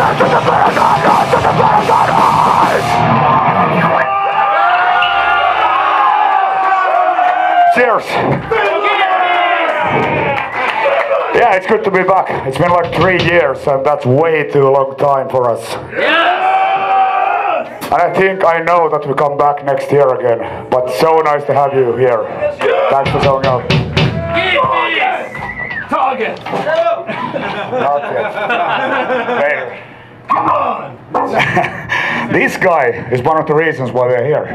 Cheers. Yeah, it's good to be back. It's been like 3 years, and that's way too long time for us. Yeah! And I think I know that we come back next year again, but so nice to have you here. Thanks for showing up. Target! Not yet. Later. Come on! This guy is one of the reasons why we're here.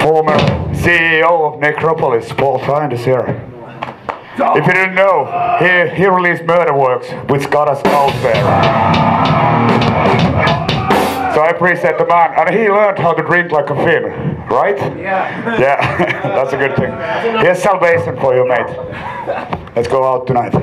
Former CEO of Necropolis, Paul Findus, here. If you didn't know, he released Murder Works, which got us out there. So I appreciate the man, and he learned how to drink like a Finn, right? Yeah. Yeah, that's a good thing. Here's salvation for you, mate. Let's go out tonight.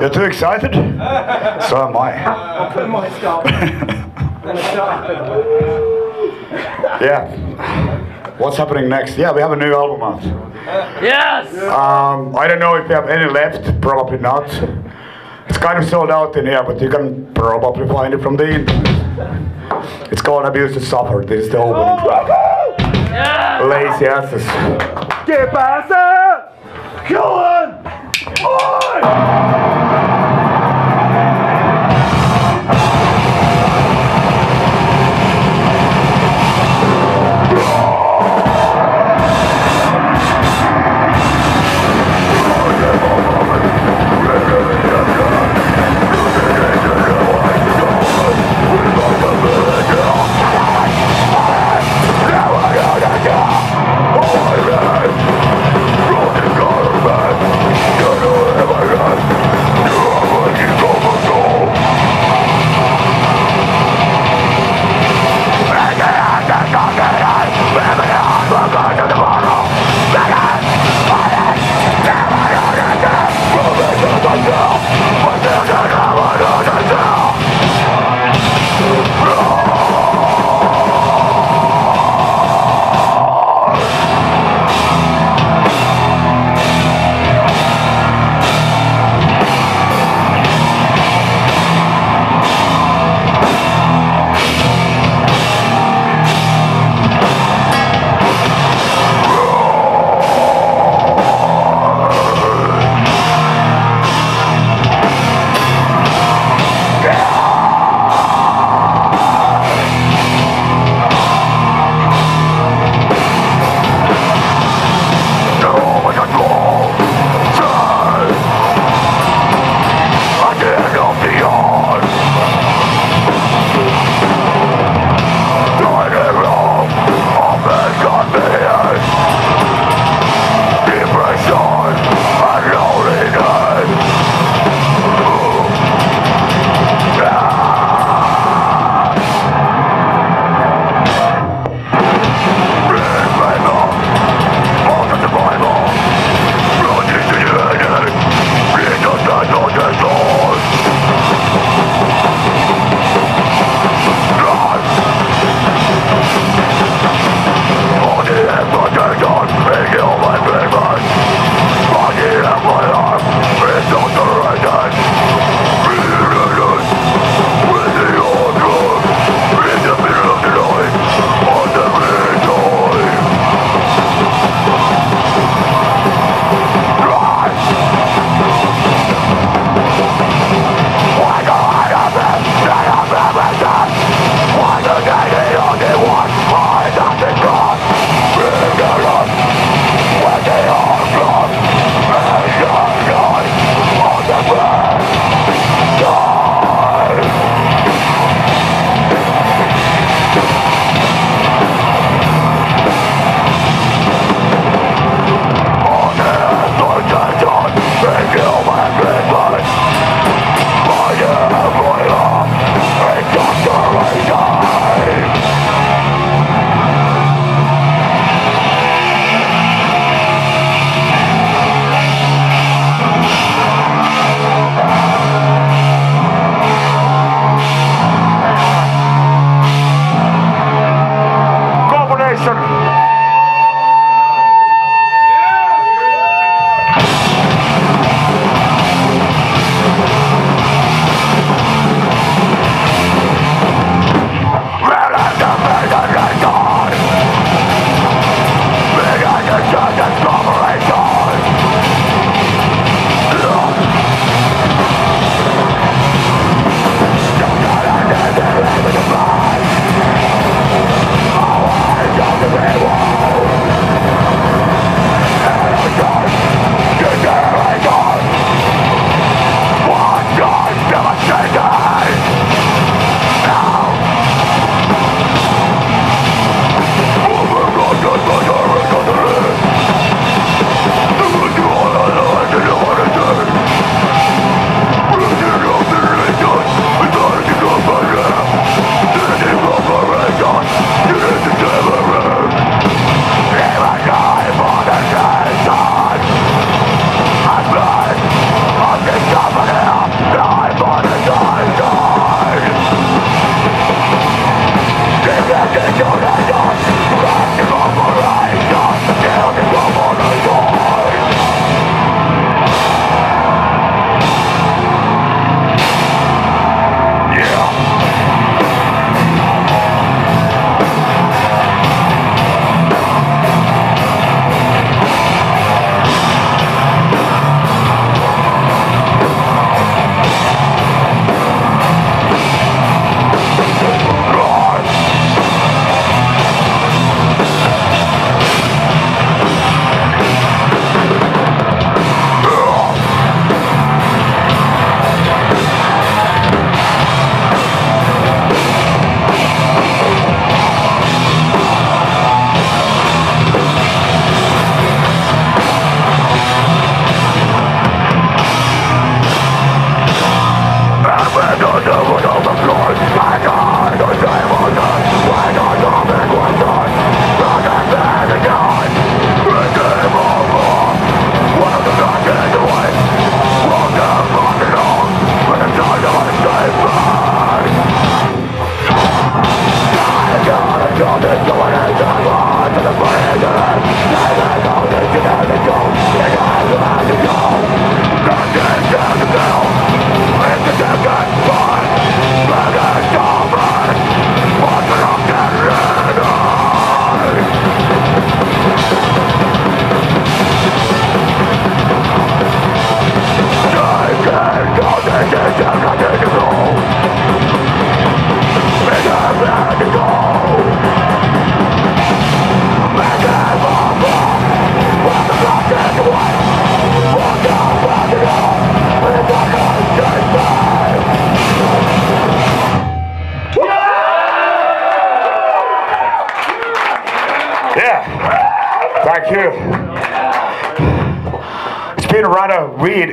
You're too excited? So am I. I'll put my scarf on. Yeah. What's happening next? Yeah, we have a new album out. Yes! I don't know if we have any left, probably not. It's kind of sold out in here, but you can probably find it from the internet. It's called Abuse To Suffer. This is the opening track. Yeah. Lazy asses. Get past it! Go on! Boy! Oh,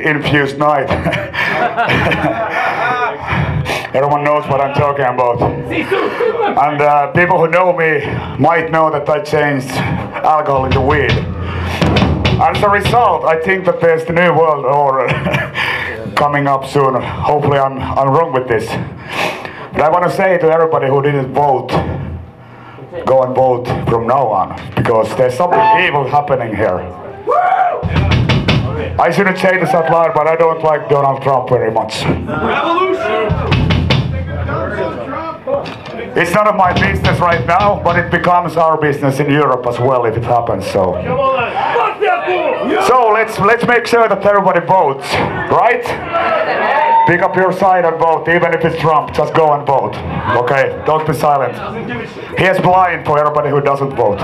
Infused night. Everyone knows what I'm talking about, and people who know me might know that I changed alcohol into weed. As a result, I think that there's the new world order coming up soon. Hopefully, I'm wrong with this, but I want to say to everybody who didn't vote, go and vote from now on, because there's something evil happening here. I shouldn't say this out loud, but I don't like Donald Trump very much. Revolution! It's none of my business right now, but it becomes our business in Europe as well if it happens. So let's make sure that everybody votes, right? Pick up your side and vote, even if it's Trump. Just go and vote. Okay, don't be silent. He is blind for everybody who doesn't vote.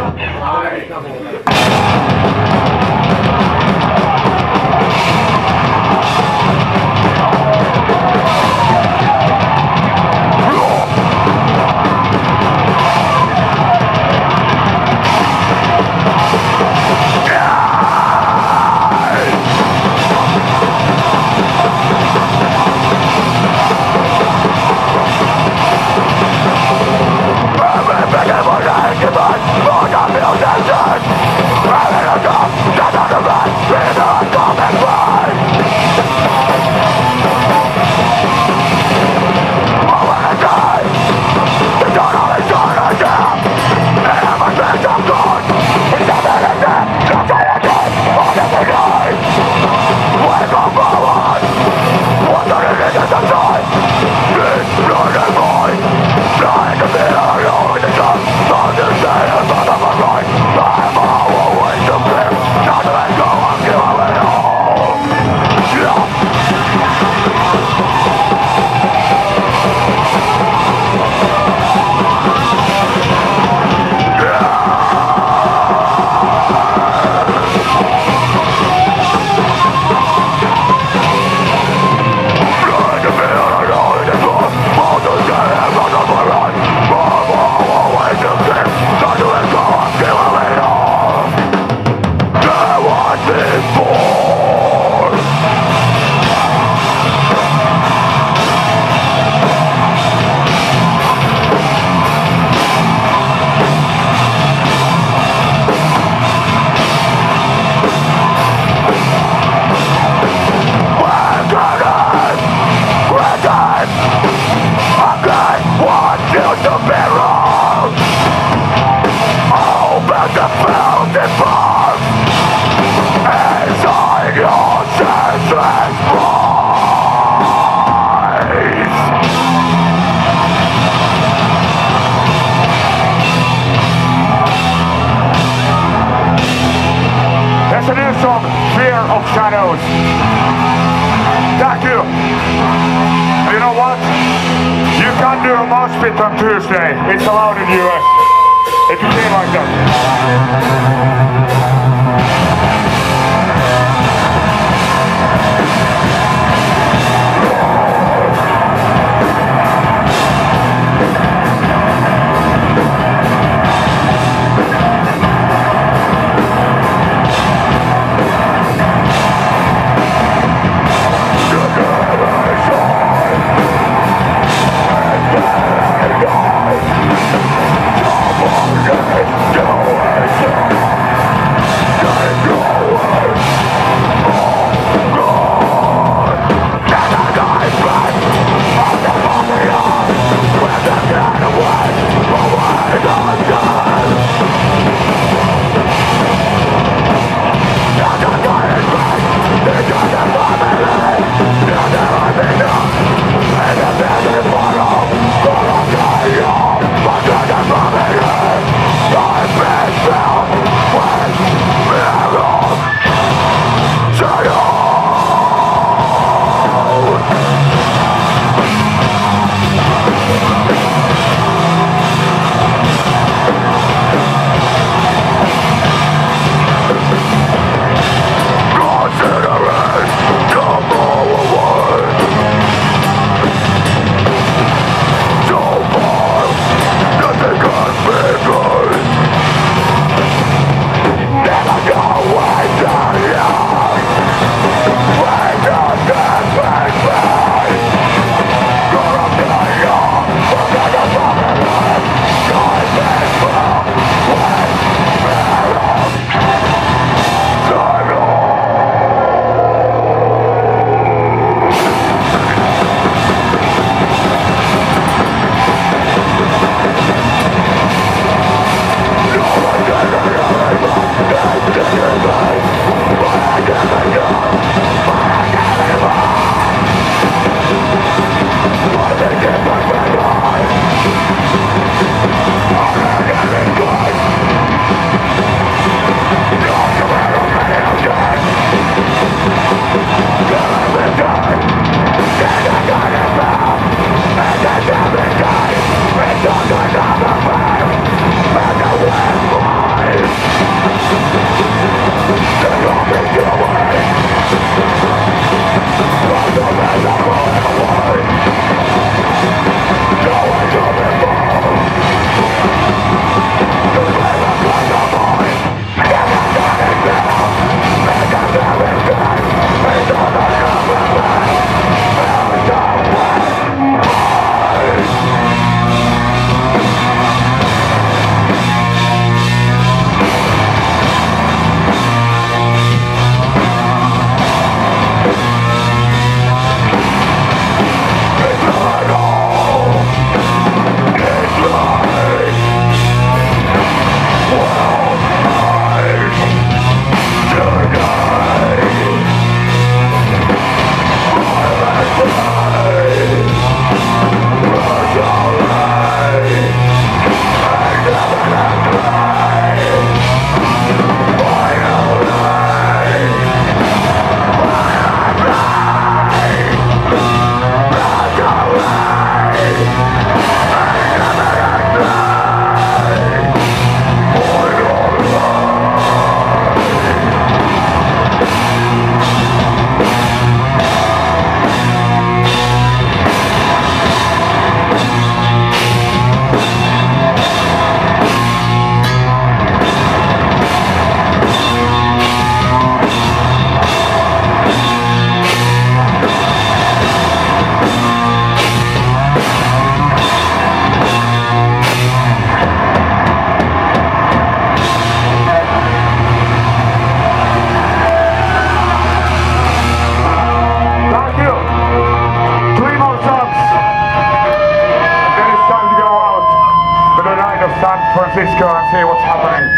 San Francisco and see what's happening.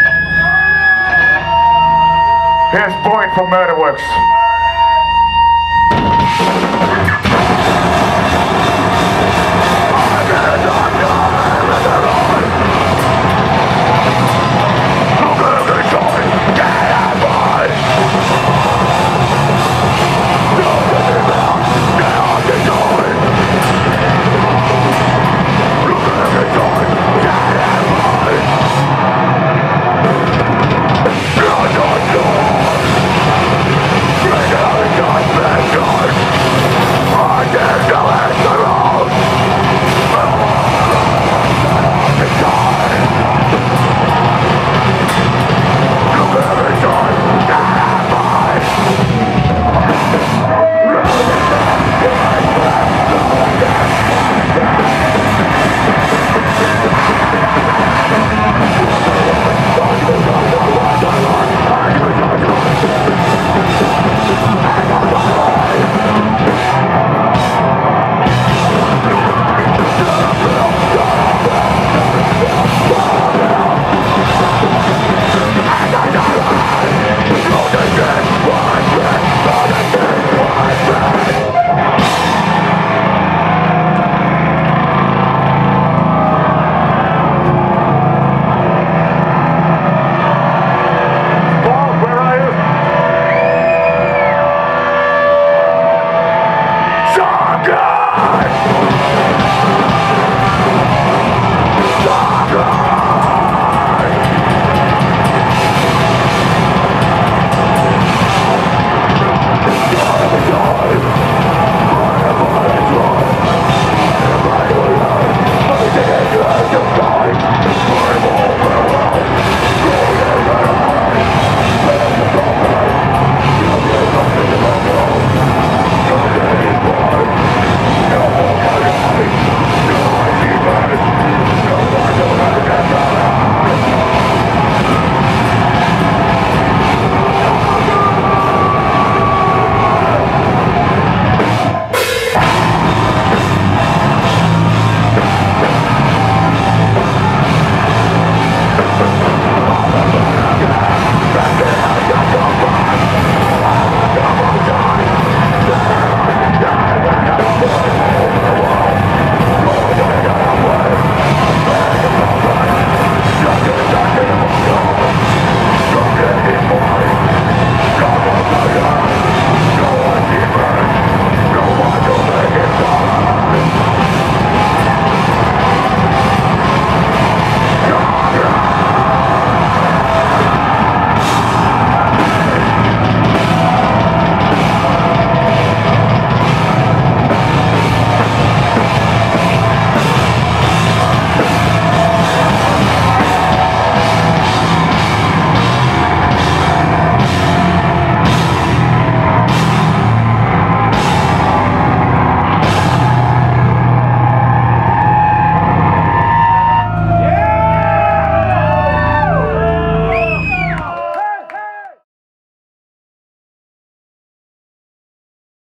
Here's Boyd from Murderworks.